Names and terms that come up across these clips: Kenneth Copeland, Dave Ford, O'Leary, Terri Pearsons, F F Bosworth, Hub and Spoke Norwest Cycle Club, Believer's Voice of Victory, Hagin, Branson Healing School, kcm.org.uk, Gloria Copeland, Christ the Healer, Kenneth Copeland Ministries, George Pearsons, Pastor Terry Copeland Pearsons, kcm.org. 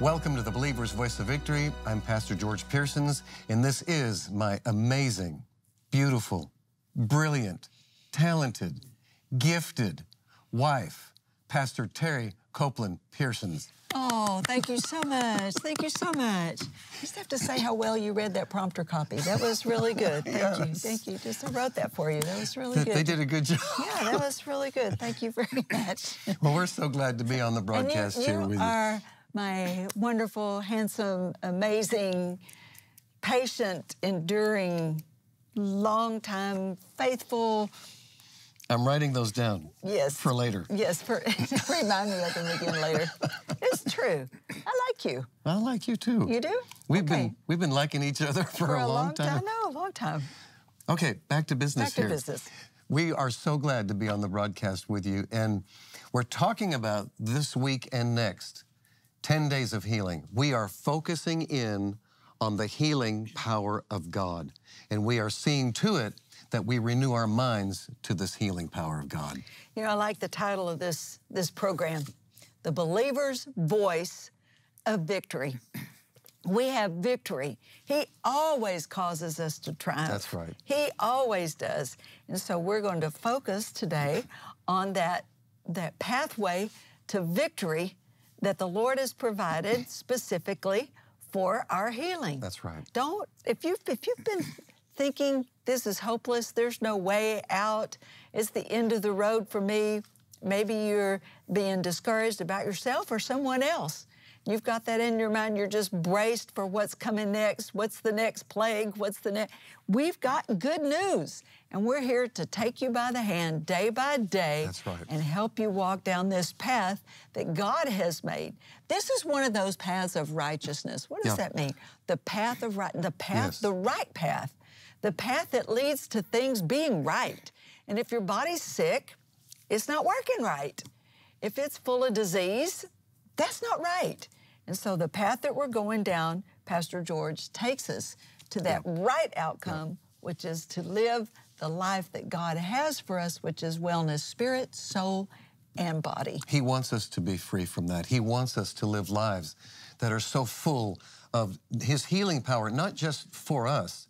Welcome to the Believer's Voice of Victory. I'm Pastor George Pearsons, and this is my amazing, beautiful, brilliant, talented, gifted wife, Pastor Terry Copeland Pearsons. Oh, thank you so much. Thank you so much. I just have to say how well you read that prompter copy. That was really good. Thank you. Thank you. Just I wrote that for you. That was really good. They did a good job. Yeah, that was really good. Thank you very much. Well, we're so glad to be on the broadcast here with you. You are my wonderful, handsome, amazing, patient, enduring, long-time, faithful. I'm writing those down. Yes. For later. Yes, for remind me of them again later. It's true. I like you. I like you too. You do? We've been liking each other for a long time. No, a long time. Okay, back to business here. Back to business. We are so glad to be on the broadcast with you, and we're talking about this week and next, 10 days of healing. We are focusing in on the healing power of God, and we are seeing to it that we renew our minds to this healing power of God. You know, I like the title of this program, The Believer's Voice of Victory. We have victory. He always causes us to triumph. That's right. He always does. And so we're going to focus today on that pathway to victory that the Lord has provided specifically for our healing. That's right. Don't, if you've been thinking, this is hopeless, there's no way out, it's the end of the road for me. Maybe you're being discouraged about yourself or someone else. You've got that in your mind, you're just braced for what's coming next, what's the next plague, what's the next. We've got good news, and we're here to take you by the hand day by day. That's right. And help you walk down this path that God has made. This is one of those paths of righteousness. What does that mean? The path of right, the path, the right path. The path that leads to things being right. And if your body's sick, it's not working right. If it's full of disease, that's not right. And so the path that we're going down, Pastor George, takes us to that right outcome, which is to live the life that God has for us, which is wellness, spirit, soul, and body. He wants us to be free from that. He wants us to live lives that are so full of His healing power, not just for us,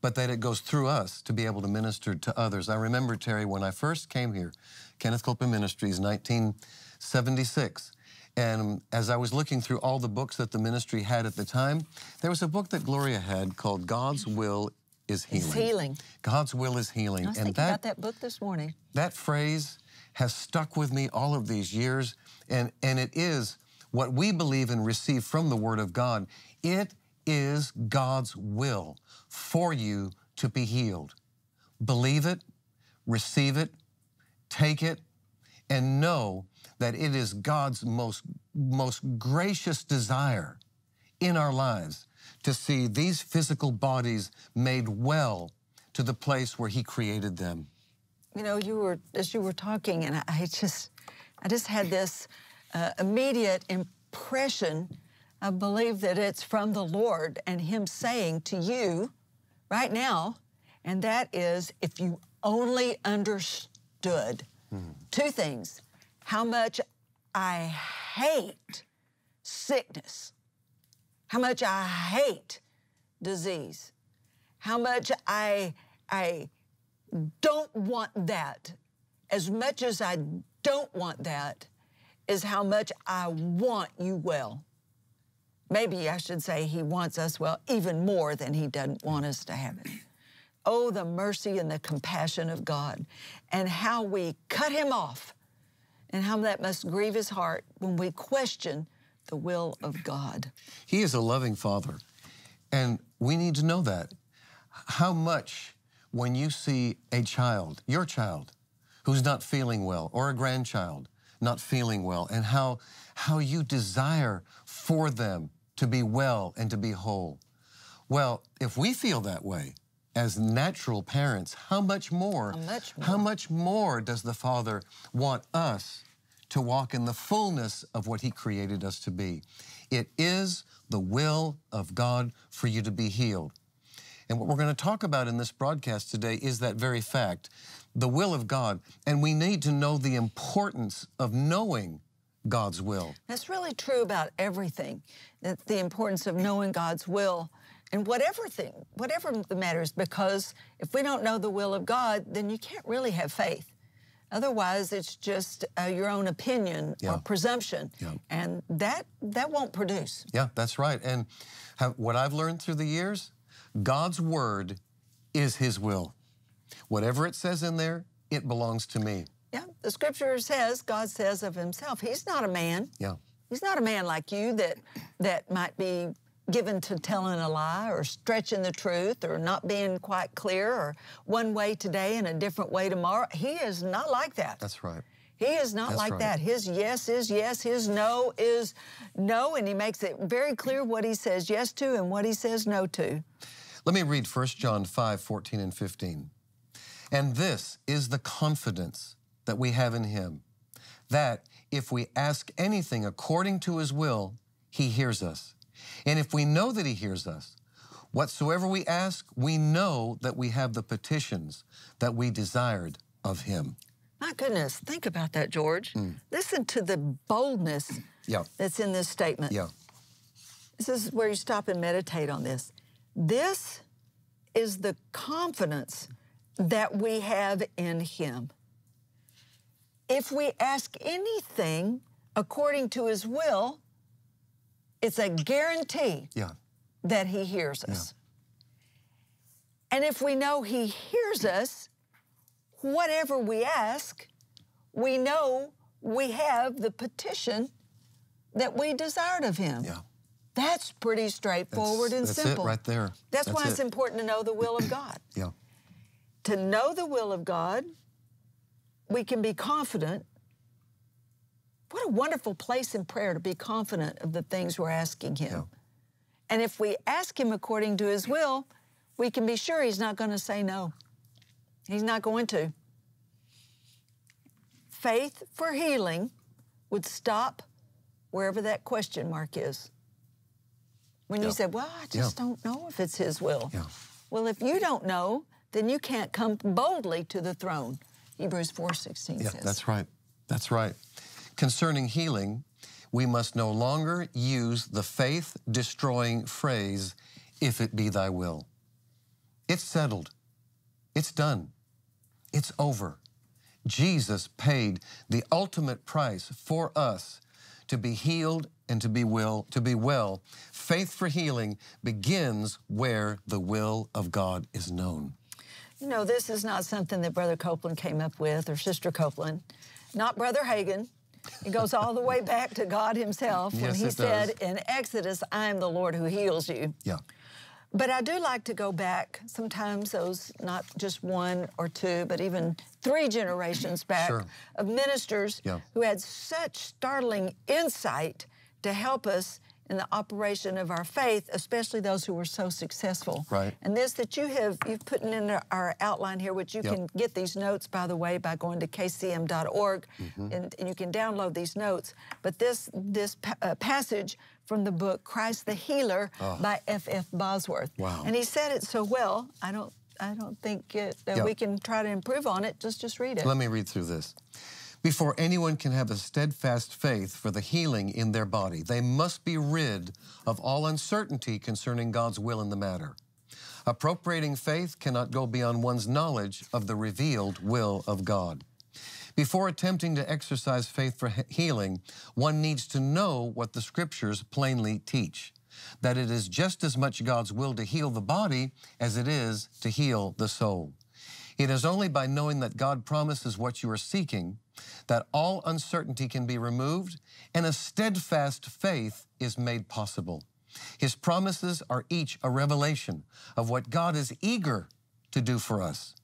but that it goes through us to be able to minister to others. I remember, Terry, when I first came here, Kenneth Copeland Ministries, 1976. And as I was looking through all the books that the ministry had at the time, there was a book that Gloria had called God's Will is Healing. It's healing. God's Will is Healing. I was thinking about that book this morning. That phrase has stuck with me all of these years, and it is what we believe and receive from the Word of God. It is God's will for you to be healed. Believe it, receive it, take it, and know that it is God's most gracious desire in our lives to see these physical bodies made well to the place where He created them. You know, as you were talking, and I just had this immediate impression. I believe that it's from the Lord and Him saying to you right now, and that is, if you only understood two things, how much I hate sickness, how much I hate disease, how much I don't want that, as much as I don't want that is how much I want you well. Maybe I should say He wants us well even more than He doesn't want us to have it. Oh, the mercy and the compassion of God, and how we cut Him off, and how that must grieve His heart when we question the will of God. He is a loving Father, and we need to know that. How much when you see a child, your child, who's not feeling well, or a grandchild not feeling well, and how you desire for them to be well and to be whole. Well, if we feel that way as natural parents, how much more does the Father want us to walk in the fullness of what He created us to be? It is the will of God for you to be healed. And what we're going to talk about in this broadcast today is that very fact, the will of God. And we need to know the importance of knowing God's will. That's really true about everything, that the importance of knowing God's will in whatever thing, whatever the matter is, because if we don't know the will of God, then you can't really have faith. Otherwise, it's just your own opinion or presumption, and that won't produce. Yeah, that's right. And what I've learned through the years, God's word is His will. Whatever it says in there, it belongs to me. Yeah, the Scripture says, God says of Himself, He's not a man. Yeah. He's not a man like you that might be given to telling a lie or stretching the truth or not being quite clear or one way today and a different way tomorrow. He is not like that. That's right. He is not like that. His yes is yes, His no is no, and He makes it very clear what He says yes to and what He says no to. Let me read 1 John 5:14 and 15. And this is the confidence that we have in Him, that if we ask anything according to His will, He hears us. And if we know that He hears us, whatsoever we ask, we know that we have the petitions that we desired of Him. My goodness, think about that, George. Listen to the boldness that's in this statement. Yeah. This is where you stop and meditate on this. This is the confidence that we have in Him. If we ask anything according to His will, it's a guarantee that He hears us. Yeah. And if we know He hears us, whatever we ask, we know we have the petition that we desired of Him. Yeah. That's pretty straightforward and simple. That's it right there. That's why it's important to know the will of God. Yeah. To know the will of God, we can be confident. What a wonderful place in prayer to be confident of the things we're asking Him. Yeah. And if we ask Him according to His will, we can be sure He's not going to say no. He's not going to. Faith for healing would stop wherever that question mark is. When you say, well, I just don't know if it's His will. Yeah. Well, if you don't know, then you can't come boldly to the throne, Hebrews 4:16 says. Yeah, that's right. That's right. Concerning healing, we must no longer use the faith-destroying phrase, if it be thy will. It's settled. It's done. It's over. Jesus paid the ultimate price for us to be healed and to be well. Faith for healing begins where the will of God is known. You know, this is not something that Brother Copeland came up with or Sister Copeland, not Brother Hagin. It goes all the way back to God Himself when He said in Exodus, I am the Lord who heals you. Yeah. But I do like to go back sometimes those, not just one or two, but even three generations back of ministers who had such startling insight to help us in the operation of our faith, especially those who were so successful. Right. And this that you've put in our outline here, which you can get these notes, by the way, by going to kcm.org, and you can download these notes. But this passage from the book, Christ the Healer, by F F Bosworth. Wow. And he said it so well, I don't think that we can try to improve on it, just read it. Let me read through this. Before anyone can have a steadfast faith for the healing in their body, they must be rid of all uncertainty concerning God's will in the matter. Appropriating faith cannot go beyond one's knowledge of the revealed will of God. Before attempting to exercise faith for healing, one needs to know what the Scriptures plainly teach, that it is just as much God's will to heal the body as it is to heal the soul. It is only by knowing that God promises what you are seeking that all uncertainty can be removed and a steadfast faith is made possible. His promises are each a revelation of what God is eager to do for us.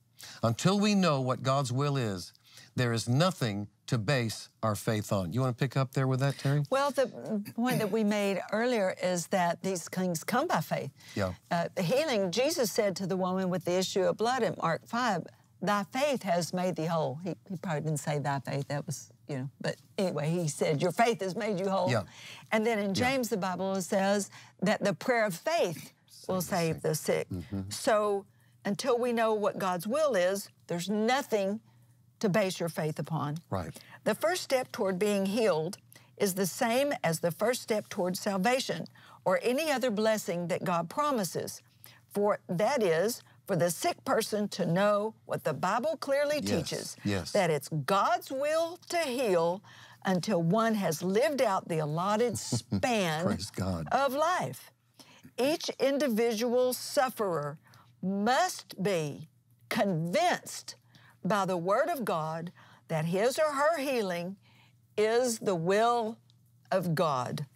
Until we know what God's will is, there is nothing to base our faith on. You want to pick up there with that, Terry? Well, the point that we made earlier is that these things come by faith. Yeah. Healing, Jesus said to the woman with the issue of blood in Mark 5, thy faith has made thee whole. He probably didn't say thy faith, that was, you know, but anyway, he said, your faith has made you whole. Yeah. And then in James, the Bible says that the prayer of faith will save the sick. So until we know what God's will is, there's nothing to base your faith upon. Right. The first step toward being healed is the same as the first step towards salvation or any other blessing that God promises. For that is for the sick person to know what the Bible clearly teaches, that it's God's will to heal until one has lived out the allotted span of life. Each individual sufferer must be convinced by the Word of God that his or her healing is the will of God.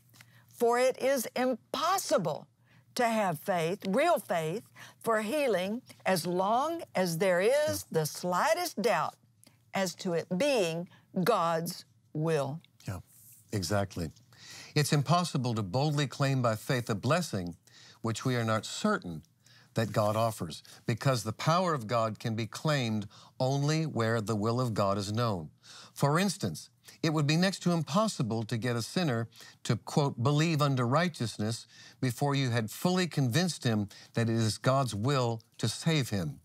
For it is impossible to have faith, real faith, for healing as long as there is the slightest doubt as to it being God's will. Yeah, exactly. It's impossible to boldly claim by faith a blessing which we are not certain that God offers, because the power of God can be claimed only where the will of God is known. For instance, it would be next to impossible to get a sinner to, quote, believe unto righteousness before you had fully convinced him that it is God's will to save him.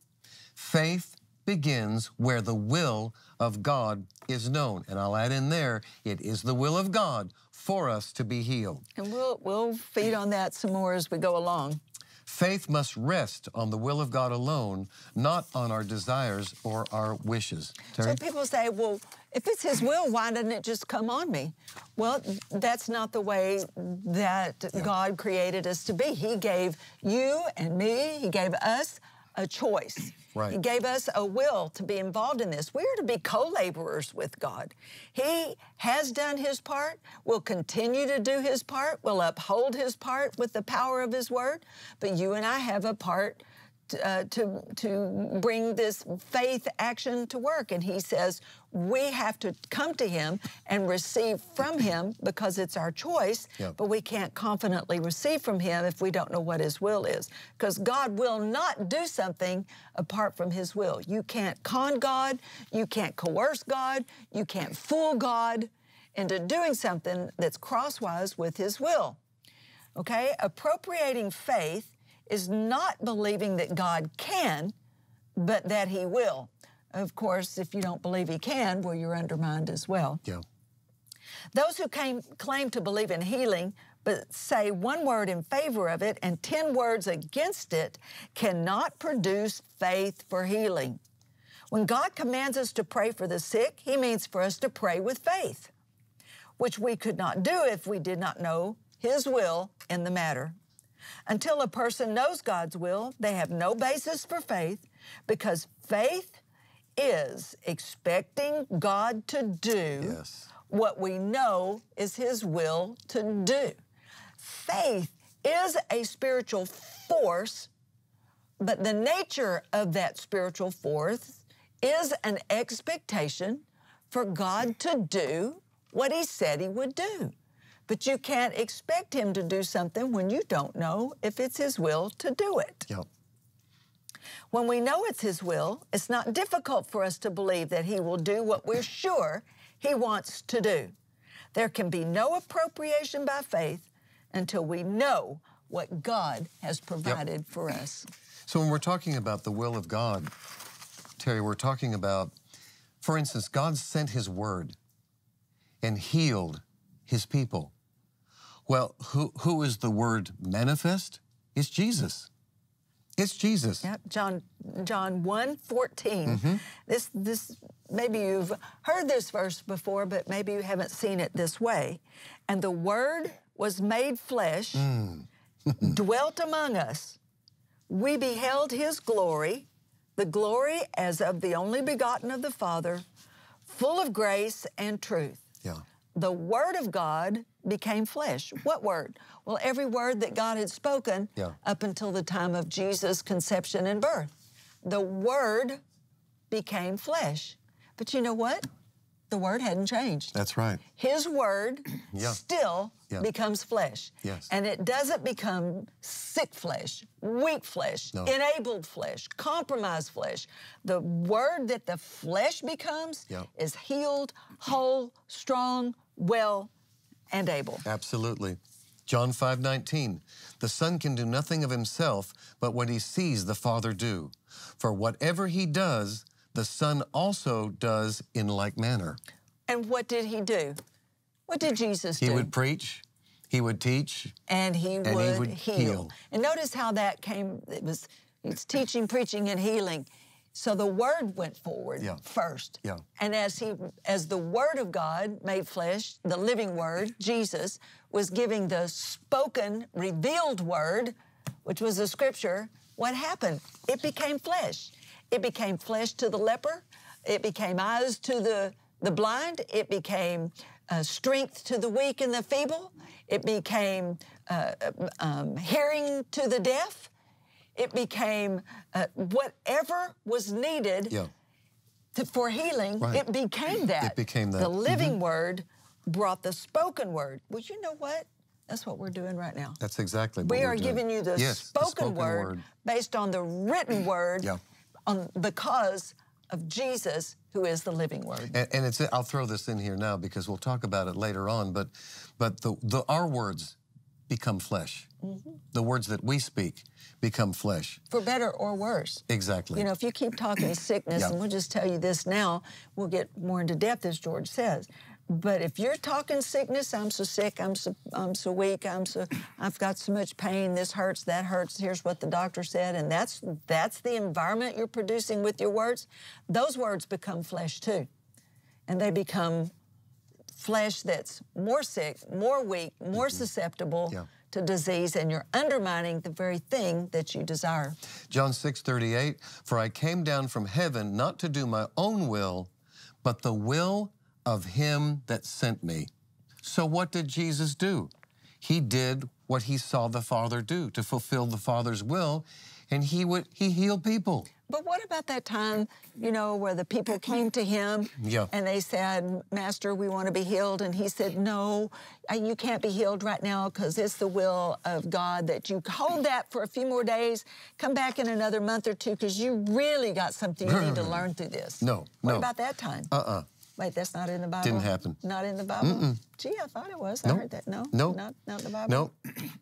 Faith begins where the will of God is known. And I'll add in there, it is the will of God for us to be healed. And we'll feed on that some more as we go along. Faith must rest on the will of God alone, not on our desires or our wishes. Terry? So people say, well, if it's His will, why doesn't it just come on me? Well, that's not the way that God created us to be. He gave you and me, He gave us a choice. Right. He gave us a will to be involved in this. We are to be co-laborers with God. He has done His part, will continue to do His part, will uphold His part with the power of His Word, but you and I have a part to bring this faith action to work. And He says we have to come to Him and receive from Him because it's our choice, but we can't confidently receive from Him if we don't know what His will is, because God will not do something apart from His will. You can't con God, you can't coerce God, you can't fool God into doing something that's crosswise with His will. Okay? Appropriating faith is not believing that God can, but that He will. Of course, if you don't believe He can, well, you're undermined as well. Yeah. Those who claim to believe in healing but say one word in favor of it and 10 words against it cannot produce faith for healing. When God commands us to pray for the sick, He means for us to pray with faith, which we could not do if we did not know His will in the matter. Until a person knows God's will, they have no basis for faith, because faith is expecting God to do what we know is His will to do. Faith is a spiritual force, but the nature of that spiritual force is an expectation for God to do what He said He would do. But you can't expect Him to do something when you don't know if it's His will to do it. Yep. When we know it's His will, it's not difficult for us to believe that He will do what we're sure He wants to do. There can be no appropriation by faith until we know what God has provided for us. So when we're talking about the will of God, Terry, we're talking about, for instance, God sent His Word and healed His people. Well, who is the Word manifest? It's Jesus. It's Jesus. Yep. John 1:14. This maybe you've heard this verse before, but maybe you haven't seen it this way. And the Word was made flesh, dwelt among us. We beheld His glory, the glory as of the only begotten of the Father, full of grace and truth. Yeah. The Word of God became flesh. What Word? Well, every word that God had spoken up until the time of Jesus' conception and birth. The Word became flesh. But you know what? The Word hadn't changed. That's right. His Word still becomes flesh. Yes. And it doesn't become sick flesh, weak flesh, enabled flesh, compromised flesh. The Word that the flesh becomes is healed, whole, strong, well, and able. Absolutely. John 5:19, the Son can do nothing of Himself but what He sees the Father do. For whatever He does, the Son also does in like manner. And what did He do? What did Jesus do? He would preach, he would teach, and he would heal. And notice how that came, it's teaching, preaching, and healing. So the word went forward first. Yeah. And as the word of God made flesh, the living word, Jesus, was giving the spoken, revealed word, which was the scripture, what happened? It became flesh. It became flesh to the leper. It became eyes to the blind. It became strength to the weak and the feeble. It became hearing to the deaf. It became whatever was needed for healing, it became that. It became that. The living word brought the spoken word. Well, you know what? That's what we're doing right now. That's exactly what we're doing. We are giving you the, spoken word based on the written word because of Jesus, who is the living word. And it's, I'll throw this in here now because we'll talk about it later on, but our words become flesh. Mm-hmm. The words that we speak become flesh. For better or worse. Exactly. You know, if you keep talking sickness, and we'll just tell you this now, we'll get more into depth as George says, but if you're talking sickness, I'm so sick, I'm so weak, I've got so much pain, this hurts, that hurts, here's what the doctor said, and that's the environment you're producing with your words, those words become flesh too. And they become flesh that's more sick, more weak, more susceptible to disease, and you're undermining the very thing that you desire. John 6:38, for I came down from heaven not to do my own will, but the will of him that sent me. So what did Jesus do? He did what he saw the Father do to fulfill the Father's will, and he healed people. But what about that time, you know, where the people came to him and they said, Master, we want to be healed. And he said, no, you can't be healed right now because it's the will of God that you hold that for a few more days, come back in another month or two because you really got something you need to learn through this. No, What about that time? Wait, that's not in the Bible? Didn't happen. Not in the Bible? Gee, I thought it was. I heard that. No? No. Not in the Bible? No.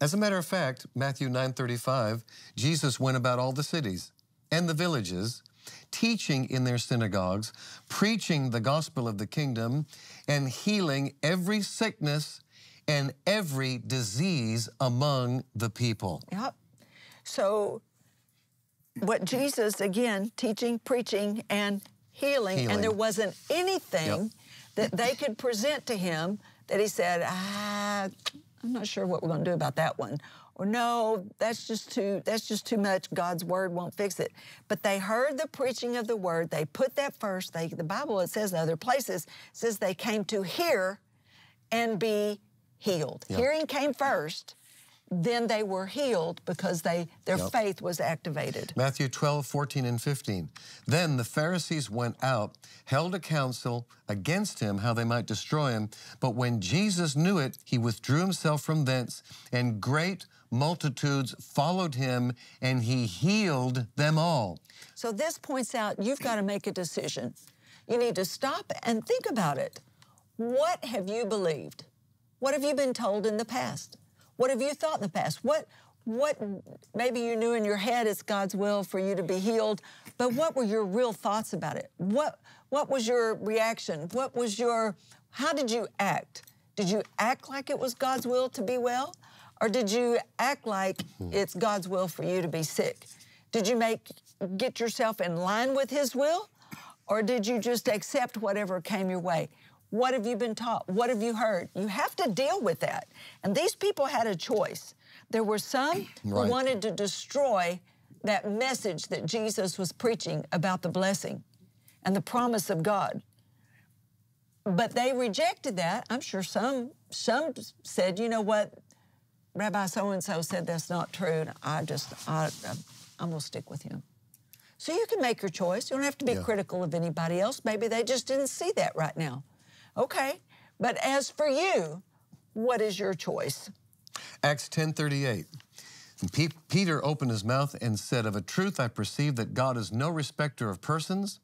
As a matter of fact, Matthew 9:35, Jesus went about all the cities and the villages, teaching in their synagogues, preaching the gospel of the kingdom, and healing every sickness and every disease among the people. Yep. So what Jesus, again, teaching, preaching, and healing, and there wasn't anything that they could present to him that he said, I'm not sure what we're going to do about that one. Or no, that's just too much. God's word won't fix it. But they heard the preaching of the word. They put that first. The Bible, it says in other places, it says they came to hear and be healed. Yep. Hearing came first. Then they were healed because their faith was activated. Matthew 12:14 and 15. Then the Pharisees went out, held a council against him, how they might destroy him. But when Jesus knew it, he withdrew himself from thence, and great multitudes followed him, and he healed them all. So this points out, you've got to make a decision. You need to stop and think about it. What have you believed? What have you been told in the past? What have you thought in the past? What maybe you knew in your head it's God's will for you to be healed, but what were your real thoughts about it? What was your reaction? What was your, how did you act? Did you act like it was God's will to be well? Or did you act like it's God's will for you to be sick? Did you get yourself in line with his will? Or did you just accept whatever came your way? What have you been taught? What have you heard? You have to deal with that. And these people had a choice. There were some who wanted to destroy that message that Jesus was preaching about the blessing and the promise of God. But they rejected that. I'm sure some said, you know what, Rabbi so-and-so said that's not true, and I'm going to stick with him. So you can make your choice. You don't have to be critical of anybody else. Maybe they just didn't see that right now. Okay, but as for you, what is your choice? Acts 10:38. Peter opened his mouth and said, of a truth I perceive that God is no respecter of persons,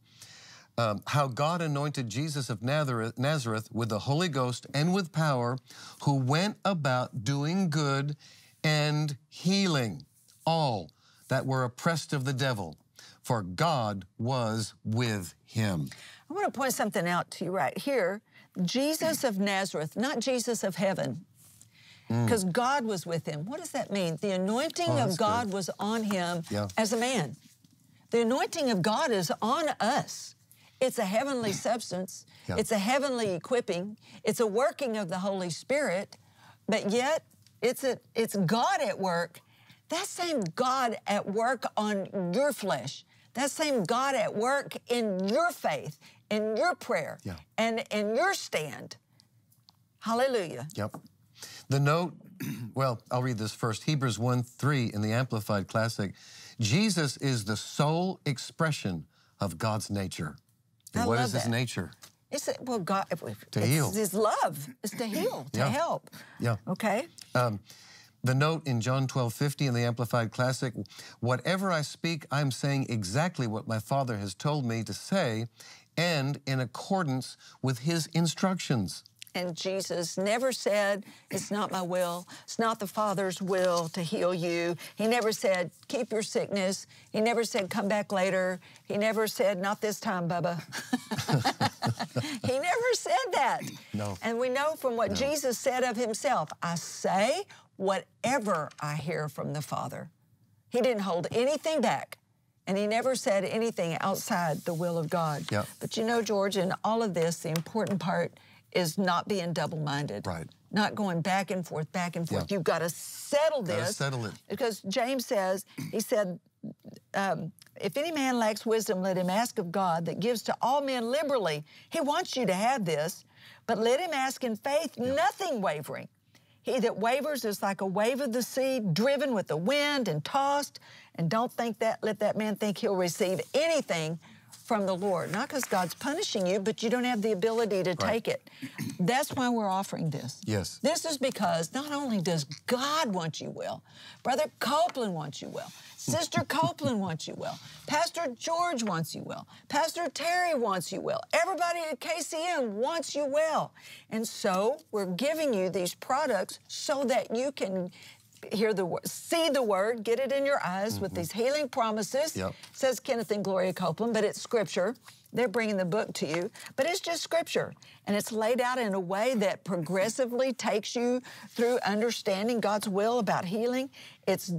how God anointed Jesus of Nazareth with the Holy Ghost and with power, who went about doing good and healing all that were oppressed of the devil, for God was with him. I want to point something out to you right here. Jesus of Nazareth, not Jesus of heaven, because God was with him. What does that mean? The anointing of God was on him as a man. The anointing of God is on us. It's a heavenly substance. Yeah. It's a heavenly equipping. It's a working of the Holy Spirit, but yet it's God at work. That same God at work on your flesh, that same God at work in your faith, in your prayer, and in your stand. Hallelujah. Yep. The note, well, I'll read this first. Hebrews 1:3 in the Amplified Classic. Jesus is the sole expression of God's nature. And what is his nature? It's well, God. To heal. It's his love. It's to heal, to help. Yeah. Okay. The note in John 12:50 in the Amplified Classic, whatever I speak, I'm saying exactly what my Father has told me to say and in accordance with his instructions. And Jesus never said, it's not my will, it's not the Father's will to heal you. He never said, keep your sickness. He never said, come back later. He never said, not this time, Bubba. He never said that. No. And we know from what Jesus said of himself, I say whatever I hear from the Father. He didn't hold anything back. And he never said anything outside the will of God. Yep. But you know, George, in all of this, the important part is not being double-minded. Right. Not going back and forth, back and forth. Yeah. You've got to settle this. Got to settle it. Because James says, he said, if any man lacks wisdom, let him ask of God that gives to all men liberally. He wants you to have this, but let him ask in faith, nothing wavering. He that wavers is like a wave of the sea, driven with the wind and tossed. And don't think that, let that man think he'll receive anything from the Lord. Not because God's punishing you, but you don't have the ability to take it. That's why we're offering this. Yes. This is because not only does God want you well, Brother Copeland wants you well, Sister Copeland wants you well, Pastor George wants you well, Pastor Terry wants you well, everybody at KCM wants you well. And so we're giving you these products so that you can hear the word, see the word, get it in your eyes with these healing promises. Yep. Says Kenneth and Gloria Copeland, but it's scripture. They're bringing the book to you, but it's just scripture. And it's laid out in a way that progressively takes you through understanding God's will about healing. It's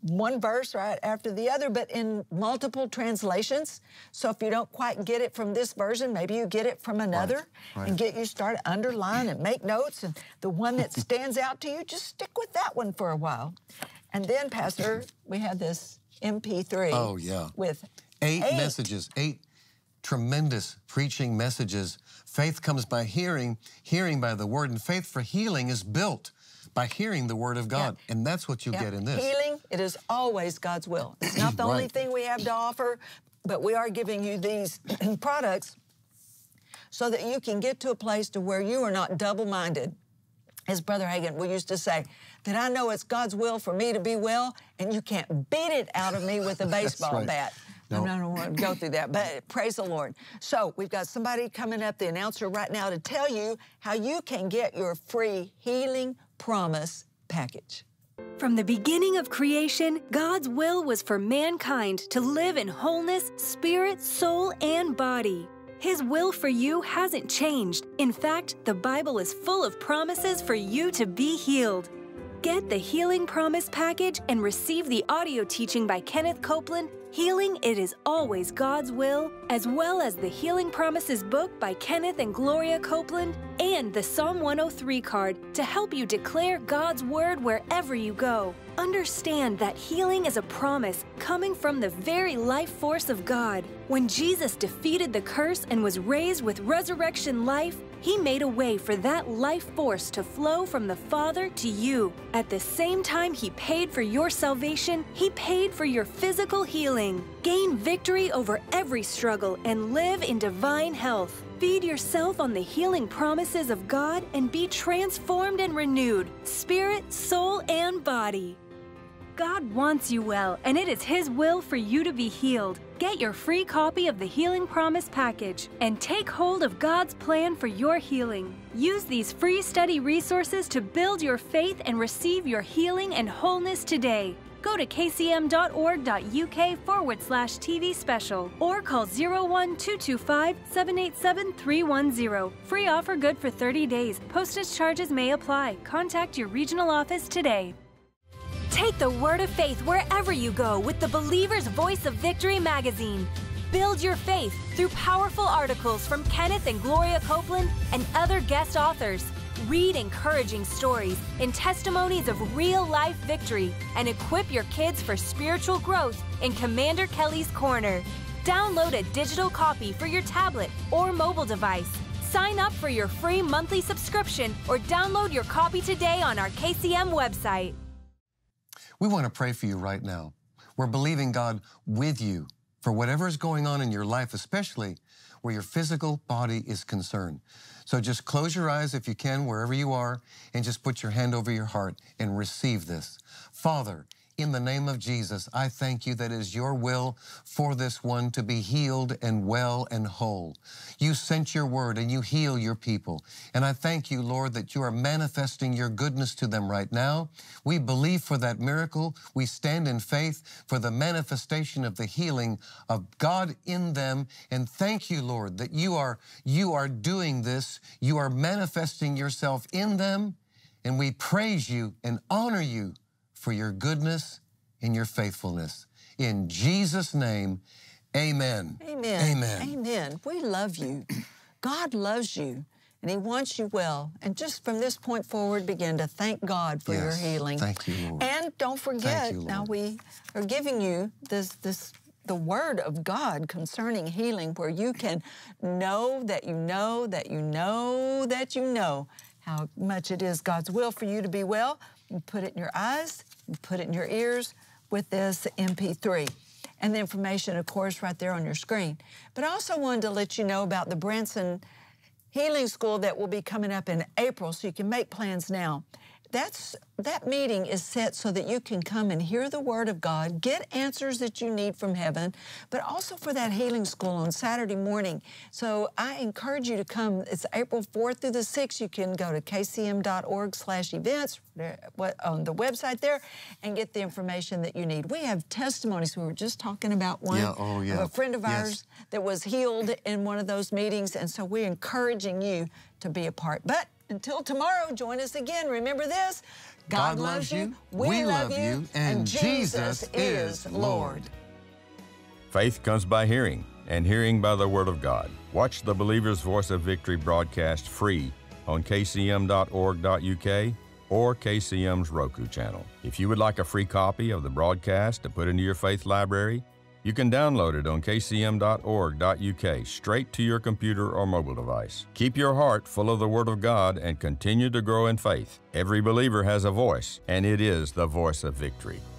one verse right after the other, but in multiple translations. So if you don't quite get it from this version, maybe you get it from another and get you started, underline and make notes. And the one that stands out to you, just stick with that one for a while. And then, Pastor, we had this MP3 with eight messages, tremendous preaching messages. Faith comes by hearing, hearing by the word, and faith for healing is built by hearing the word of God. And that's what you get in this. Healing, it is always God's will. It's not the only thing we have to offer, but we are giving you these products so that you can get to a place to where you are not double-minded. As Brother Hagin used to say, that I know it's God's will for me to be well, and you can't beat it out of me with a baseball bat. No. I don't want to go through that, but praise the Lord. So we've got somebody coming up, the announcer right now, to tell you how you can get your free Healing Promise package. From the beginning of creation, God's will was for mankind to live in wholeness, spirit, soul, and body. His will for you hasn't changed. In fact, the Bible is full of promises for you to be healed. Get the Healing Promise package and receive the audio teaching by Kenneth Copeland, Healing It Is Always God's Will, as well as the Healing Promises book by Kenneth and Gloria Copeland, and the Psalm 103 card to help you declare God's word wherever you go. Understand that healing is a promise coming from the very life force of God. When Jesus defeated the curse and was raised with resurrection life, he made a way for that life force to flow from the Father to you. At the same time he paid for your salvation, he paid for your physical healing. Gain victory over every struggle and live in divine health. Feed yourself on the healing promises of God and be transformed and renewed, spirit, soul, and body. God wants you well, and it is his will for you to be healed. Get your free copy of the Healing Promise package and take hold of God's plan for your healing. Use these free study resources to build your faith and receive your healing and wholeness today. go to kcm.org.uk/TV special or call 01225 787 310. Free offer good for 30 days. Postage charges may apply. Contact your regional office today. Take the word of faith wherever you go with the Believer's Voice of Victory magazine. Build your faith through powerful articles from Kenneth and Gloria Copeland and other guest authors. Read encouraging stories and testimonies of real-life victory and equip your kids for spiritual growth in Commander Kelly's Corner. Download a digital copy for your tablet or mobile device. Sign up for your free monthly subscription or download your copy today on our KCM website. We want to pray for you right now. We're believing God with you for whatever is going on in your life, especially where your physical body is concerned. So just close your eyes if you can, wherever you are, and just put your hand over your heart and receive this. Father, in the name of Jesus, I thank you that it is your will for this one to be healed and well and whole. You sent your word and you heal your people. And I thank you, Lord, that you are manifesting your goodness to them right now. We believe for that miracle. We stand in faith for the manifestation of the healing of God in them. And thank you, Lord, that you are doing this. You are manifesting yourself in them. And we praise you and honor you for your goodness and your faithfulness. In Jesus' name, amen. Amen. Amen. Amen. We love you. God loves you, and he wants you well. And just from this point forward, begin to thank God for your healing. Thank you, Lord. And don't forget, now we are giving you the word of God concerning healing, where you can know that you know that you know that you know how much it is God's will for you to be well. You put it in your eyes, you put it in your ears with this MP3. And the information, of course, right there on your screen. But I also wanted to let you know about the Branson Healing School that will be coming up in April, so you can make plans now. That meeting is set so that you can come and hear the Word of God, get answers that you need from heaven, but also for that healing school on Saturday morning. So I encourage you to come. It's April 4th through the 6th. You can go to kcm.org/events on the website there and get the information that you need. We have testimonies. We were just talking about one of a friend of ours that was healed in one of those meetings, and so we're encouraging you to be a part. But until tomorrow, join us again. Remember this, God loves you, we love you, and Jesus is Lord. Faith comes by hearing, and hearing by the Word of God. Watch the Believer's Voice of Victory broadcast free on kcm.org.uk or KCM's Roku channel. If you would like a free copy of the broadcast to put into your faith library, you can download it on kcm.org.uk straight to your computer or mobile device. Keep your heart full of the Word of God and continue to grow in faith. Every believer has a voice, and it is the voice of victory.